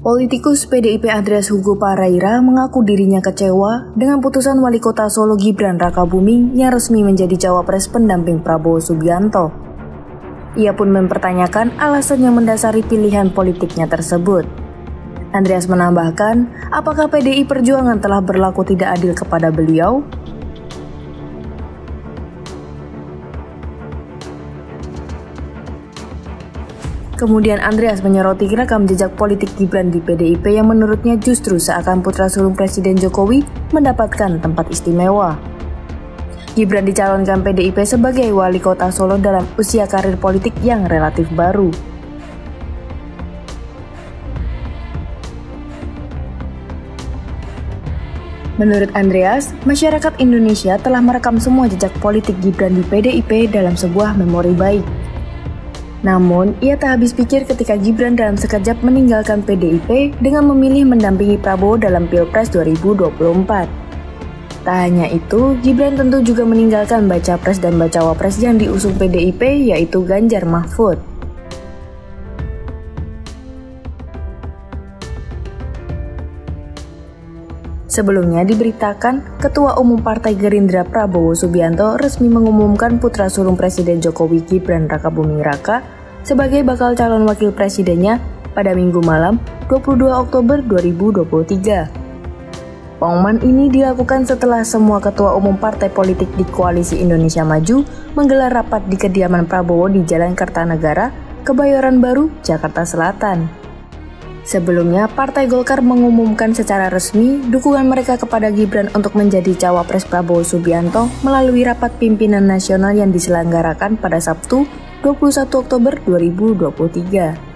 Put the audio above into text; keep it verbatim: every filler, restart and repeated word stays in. Politikus P D I P Andreas Hugo Pareira mengaku dirinya kecewa dengan putusan Wali Kota Solo Gibran Rakabuming yang resmi menjadi Cawapres pendamping Prabowo Subianto. Ia pun mempertanyakan alasan yang mendasari pilihan politiknya tersebut. Andreas menambahkan, apakah P D I Perjuangan telah berlaku tidak adil kepada beliau? Kemudian Andreas menyoroti rekam jejak politik Gibran di P D I P yang menurutnya justru seakan putra sulung Presiden Jokowi mendapatkan tempat istimewa. Gibran dicalonkan P D I P sebagai wali kota Solo dalam usia karir politik yang relatif baru. Menurut Andreas, masyarakat Indonesia telah merekam semua jejak politik Gibran di P D I P dalam sebuah memori baik. Namun, ia tak habis pikir ketika Gibran dalam sekejap meninggalkan P D I P dengan memilih mendampingi Prabowo dalam Pilpres dua ribu dua puluh empat. Tak hanya itu, Gibran tentu juga meninggalkan Bacapres dan Bacawapres yang diusung P D I P, yaitu Ganjar Mahfud. Sebelumnya diberitakan, Ketua Umum Partai Gerindra Prabowo Subianto resmi mengumumkan putra sulung Presiden Jokowi Gibran Rakabuming Raka sebagai bakal calon wakil presidennya pada Minggu malam dua puluh dua Oktober dua ribu dua puluh tiga. Pengumuman ini dilakukan setelah semua ketua umum partai politik di Koalisi Indonesia Maju menggelar rapat di kediaman Prabowo di Jalan Kertanegara, Kebayoran Baru, Jakarta Selatan. Sebelumnya, Partai Golkar mengumumkan secara resmi dukungan mereka kepada Gibran untuk menjadi Cawapres Prabowo Subianto melalui rapat pimpinan nasional yang diselenggarakan pada Sabtu, dua puluh satu Oktober dua ribu dua puluh tiga.